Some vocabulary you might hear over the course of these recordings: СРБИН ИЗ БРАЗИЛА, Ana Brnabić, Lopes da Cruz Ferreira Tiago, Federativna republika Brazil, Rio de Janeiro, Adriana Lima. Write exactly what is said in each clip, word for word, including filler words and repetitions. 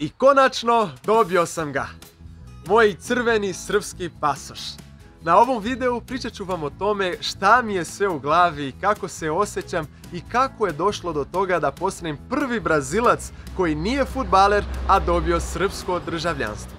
I konačno dobio sam ga. Moj crveni srpski pasoš. Na ovom videu pričat ću vam o tome šta mi je sve u glavi, kako se osjećam i kako je došlo do toga da postanem prvi Brazilac koji nije fudbaler, a dobio srpsko državljanstvo.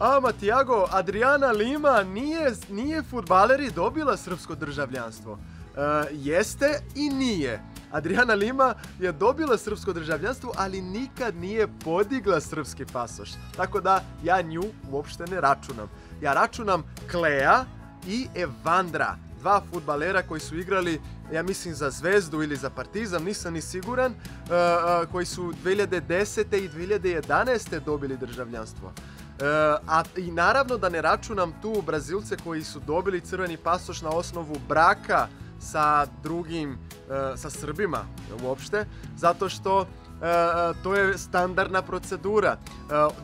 Ama Tiago, Adriana Lima nije, nije fudbaler i dobila srpsko državljanstvo. E, jeste i nije. Adriana Lima je dobila srpsko državljanstvo, ali nikad nije podigla srpski pasoš. Tako da ja nju uopšte ne računam. Ja računam Klea i Evandra, dva fudbalera koji su igrali, ja mislim, za Zvezdu ili za Partizan, nisam ni siguran, e, koji su dve hiljade desete. i dve hiljade jedanaeste. dobili državljanstvo. E, a, I naravno da ne računam tu Brazilce koji su dobili crveni pasoš na osnovu braka sa drugim, e, sa Srbima uopšte, zato što e, to je standardna procedura. E,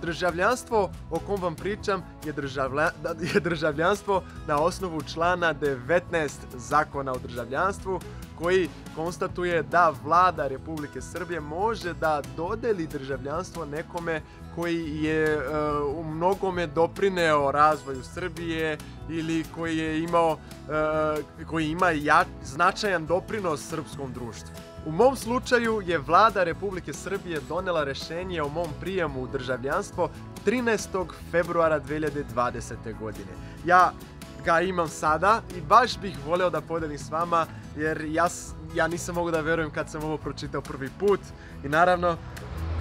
državljanstvo o kom vam pričam je, državlja, je državljanstvo na osnovu člana devetnaestog zakona o državljanstvu, koji konstatuje da vlada Republike Srbije može da dodeli državljanstvo nekome koji je e, u mnogome doprineo razvoju Srbije ili koji je imao, e, koji ima ja, značajan doprinos srpskom društvu. U mom slučaju je vlada Republike Srbije donela rešenje o mom prijemu u državljanstvo trinaestog februara dve hiljade dvadesete. godine. Ja ga imam sada i baš bih voleo da podelim s vama, jer ja, ja nisam mogu da verujem kad sam ovo pročitao prvi put. I naravno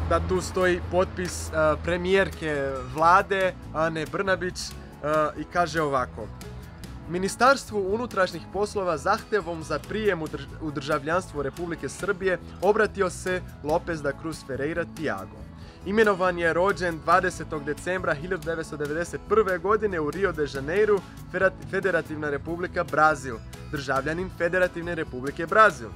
da tu stoji potpis uh, premijerke vlade Ane Brnabić uh, i kaže ovako: Ministarstvu unutrašnjih poslova zahtevom za prijem u, drž u državljanstvo Republike Srbije obratio se Lopes da Cruz Ferreira Tiago. Imenovan je, rođen dvadesetog decembra hiljadu devetsto devedeset prve. godine u Rio de Janeiro, Federativna republika Brazil, državljanin Federativne republike Brazil.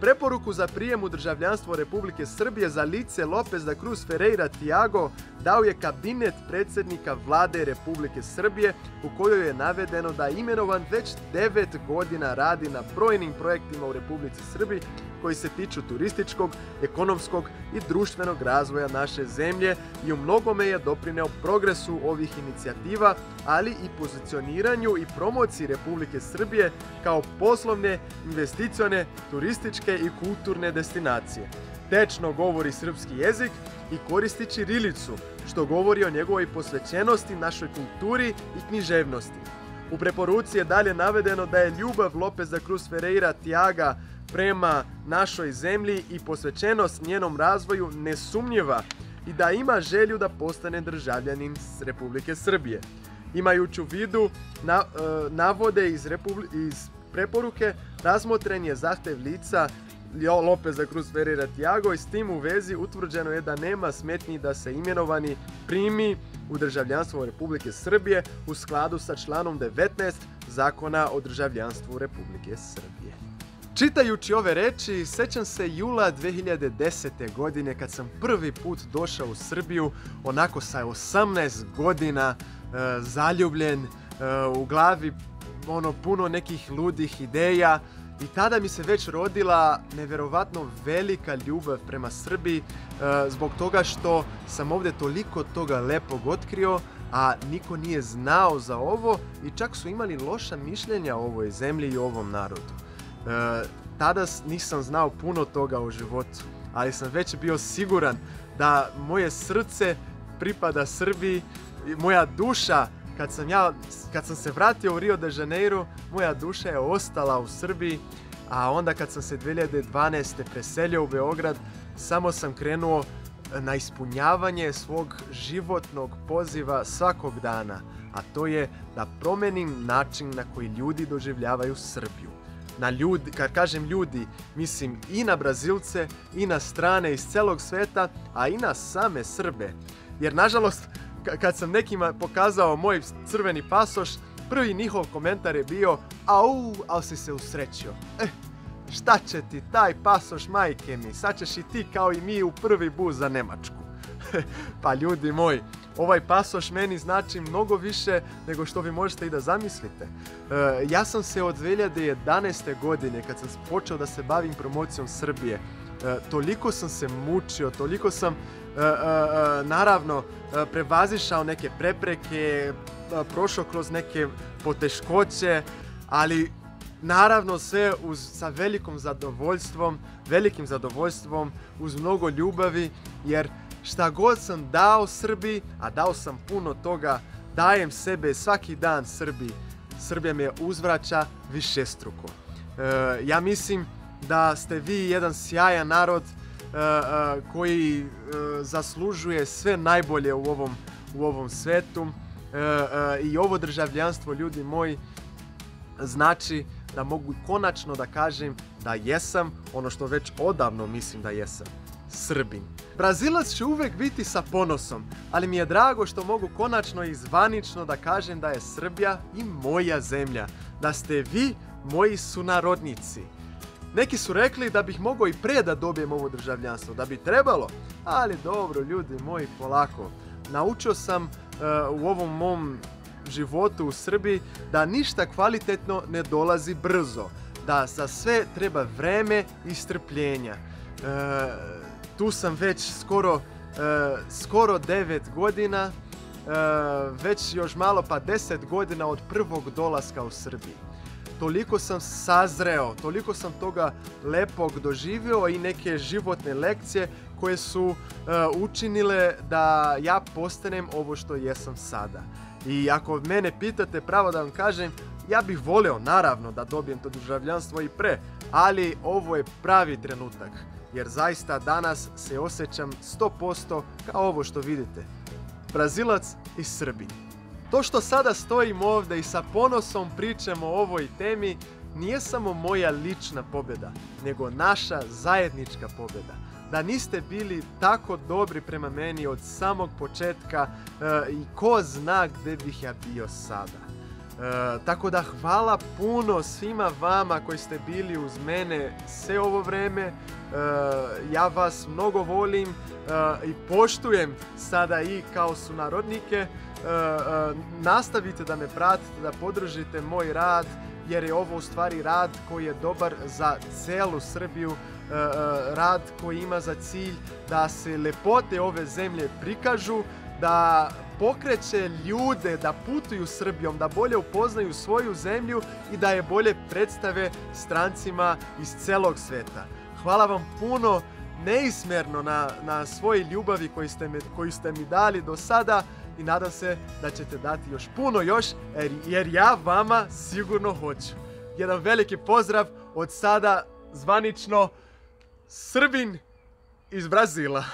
Preporuku za prijem u državljanstvo Republike Srbije za lice Lopes da Cruz Ferreira Tiago dao je kabinet predsjednika vlade Republike Srbije, u kojoj je navedeno da imenovan već devet godina radi na brojnim projektima u Republici Srbiji koji se tiču turističkog, ekonomskog i društvenog razvoja naše zemlje i u mnogome je doprineo progresu ovih inicijativa, ali i pozicioniranju i promociji Republike Srbije kao poslovne, investicione, turističke i kulturne destinacije. Tečno govori srpski jezik i koristi ćirilicu, što govori o njegovoj posvećenosti našoj kulturi i književnosti. U preporuci je dalje navedeno da je ljubav Lopes da Cruz Ferreira Tiaga prema našoj zemlji i posvećenost njenom razvoju nesumnjiva i da ima želju da postane državljanin Republike Srbije. Imajući u vidu na, e, navode iz, iz preporuke, razmotren je zahtev lica Lopes da Cruz Ferreira Tiago i s tim u vezi utvrđeno je da nema smetnji da se imenovani primi u državljanstvo Republike Srbije u skladu sa članom devetnaestog zakona o državljanstvu Republike Srbije. Čitajući ove reči, sećam se jula dve hiljade desete. godine kad sam prvi put došao u Srbiju, onako sa osamnaest godina, e, zaljubljen, e, u glavi ono puno nekih ludih ideja. I tada mi se već rodila neverovatno velika ljubav prema Srbiji, e, zbog toga što sam ovdje toliko toga lepog otkrio, a niko nije znao za ovo i čak su imali loša mišljenja o ovoj zemlji i ovom narodu. E, tada nisam znao puno toga o životu, ali sam već bio siguran da moje srce pripada Srbiji, moja duša. Kad sam, ja, kad sam se vratio u Rio de Janeiro, moja duša je ostala u Srbiji, a onda kad sam se dve hiljade dvanaeste. preselio u Beograd, samo sam krenuo na ispunjavanje svog životnog poziva svakog dana, a to je da promenim način na koji ljudi doživljavaju Srbiju. Na ljudi, kad kažem ljudi, mislim i na Brazilce, i na strane iz celog sveta, a i na same Srbe. Jer nažalost, kad sam nekima pokazao moj crveni pasoš, prvi njihov komentar je bio: au, ali si se usrećio. Eh, šta će ti taj pasoš, majke mi, sad ćeš i ti kao i mi u prvi bus za Nemačku. Pa ljudi moji, Ovaj pasoš meni znači mnogo više nego što vi možete i da zamislite. Ja sam se od dve hiljade jedanaeste. godine, kad sam počeo da se bavim promocijom Srbije, toliko sam se mučio, toliko sam naravno prevazišao neke prepreke, prošao kroz neke poteškoće, ali naravno sve sa velikom zadovoljstvom, velikim zadovoljstvom, uz mnogo ljubavi, jer šta god sam dao Srbiji, a dao sam puno toga, dajem sebe svaki dan Srbiji, Srbija me uzvraća višestruko. Ja mislim da ste vi jedan sjajan narod koji zaslužuje sve najbolje u ovom svetu i ovo državljanstvo, ljudi moji, znači da mogu konačno da kažem da jesam ono što već odavno mislim da jesam, Srbin. Brazilac ću uvek biti sa ponosom, ali mi je drago što mogu konačno i zvanično da kažem da je Srbija i moja zemlja, da ste vi moji sunarodnici. Neki su rekli da bih mogao i pre da dobijem ovo državljanstvo, da bi trebalo, ali dobro, ljudi moji, polako. Naučio sam uh, u ovom mom životu u Srbiji da ništa kvalitetno ne dolazi brzo, da za sve treba vreme i strpljenja. E, tu sam već skoro, e, skoro devet godina, e, već još malo pa deset godina od prvog dolaska u Srbiji. Toliko sam sazreo, toliko sam toga lepog doživio i neke životne lekcije koje su e, učinile da ja postanem ovo što jesam sada. I ako mene pitate, pravo da vam kažem, ja bih voleo naravno da dobijem to državljanstvo i pre, ali ovo je pravi trenutak, jer zaista danas se osjećam sto posto kao ovo što vidite, Brazilac i Srbin. To što sada stojim ovdje i sa ponosom pričam o ovoj temi nije samo moja lična pobjeda, nego naša zajednička pobjeda. Da niste bili tako dobri prema meni od samog početka e, i ko zna gdje bih ja bio sada. E, tako da hvala puno svima vama koji ste bili uz mene sve ovo vreme. E, ja vas mnogo volim e, i poštujem sada i kao sunarodnike. E, e, nastavite da me pratite, da podržite moj rad, jer je ovo u stvari rad koji je dobar za celu Srbiju. Rad koji ima za cilj da se lepote ove zemlje prikažu, da pokreće ljude da putuju Srbijom, da bolje upoznaju svoju zemlju i da je bolje predstave strancima iz celog sveta. Hvala vam puno neizmjerno na, na svoj ljubavi koju ste, me, koju ste mi dali do sada i nadam se da ćete dati još puno još, jer, jer ja vama sigurno hoću. Jedan veliki pozdrav od sada zvanično Srbin iz Brazila.